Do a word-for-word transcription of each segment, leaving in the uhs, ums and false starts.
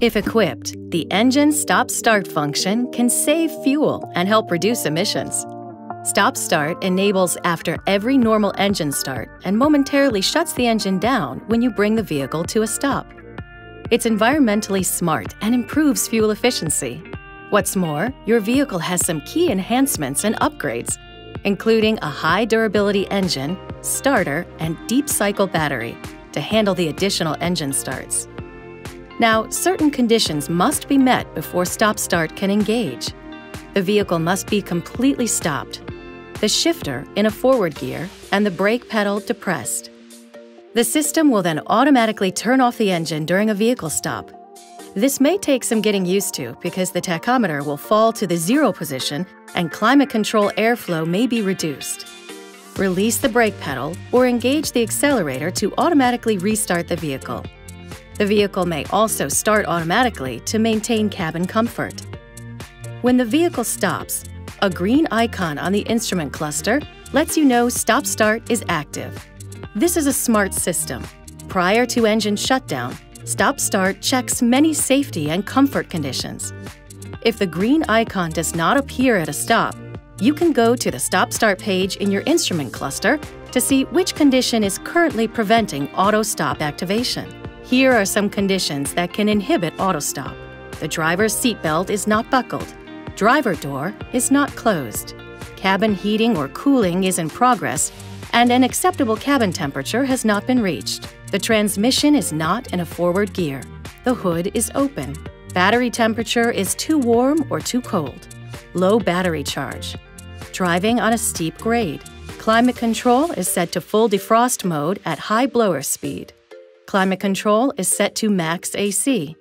If equipped, the engine stop-start function can save fuel and help reduce emissions. Stop-start enables after every normal engine start and momentarily shuts the engine down when you bring the vehicle to a stop. It's environmentally smart and improves fuel efficiency. What's more, your vehicle has some key enhancements and upgrades, including a high-durability engine, starter, and deep-cycle battery to handle the additional engine starts. Now, certain conditions must be met before stop-start can engage. The vehicle must be completely stopped, the shifter in a forward gear, and the brake pedal depressed. The system will then automatically turn off the engine during a vehicle stop. This may take some getting used to because the tachometer will fall to the zero position and climate control airflow may be reduced. Release the brake pedal or engage the accelerator to automatically restart the vehicle. The vehicle may also start automatically to maintain cabin comfort. When the vehicle stops, a green icon on the instrument cluster lets you know stop-start is active. This is a smart system. Prior to engine shutdown, stop-start checks many safety and comfort conditions. If the green icon does not appear at a stop, you can go to the stop-start page in your instrument cluster to see which condition is currently preventing auto-stop activation. Here are some conditions that can inhibit auto-stop. The driver's seatbelt is not buckled. Driver door is not closed. Cabin heating or cooling is in progress, and an acceptable cabin temperature has not been reached. The transmission is not in a forward gear. The hood is open. Battery temperature is too warm or too cold. Low battery charge. Driving on a steep grade. Climate control is set to full defrost mode at high blower speed. Climate control is set to max A C.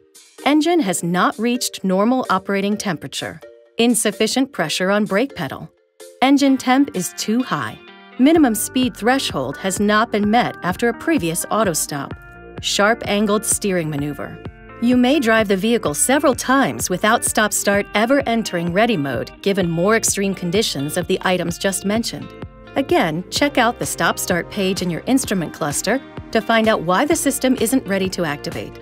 Engine has not reached normal operating temperature. Insufficient pressure on brake pedal. Engine temp is too high. Minimum speed threshold has not been met after a previous auto stop. Sharp angled steering maneuver. You may drive the vehicle several times without stop-start ever entering ready mode given more extreme conditions of the items just mentioned. Again, check out the stop-start page in your instrument cluster to find out why the system isn't ready to activate.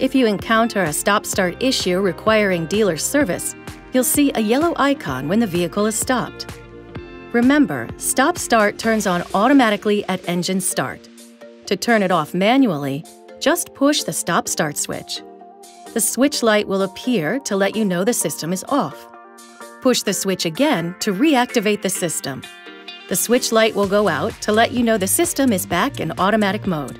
If you encounter a stop-start issue requiring dealer service, you'll see a yellow icon when the vehicle is stopped. Remember, stop-start turns on automatically at engine start. To turn it off manually, just push the stop-start switch. The switch light will appear to let you know the system is off. Push the switch again to reactivate the system. The switch light will go out to let you know the system is back in automatic mode.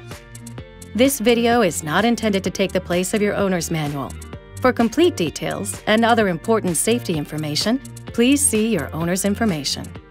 This video is not intended to take the place of your owner's manual. For complete details and other important safety information, please see your owner's information.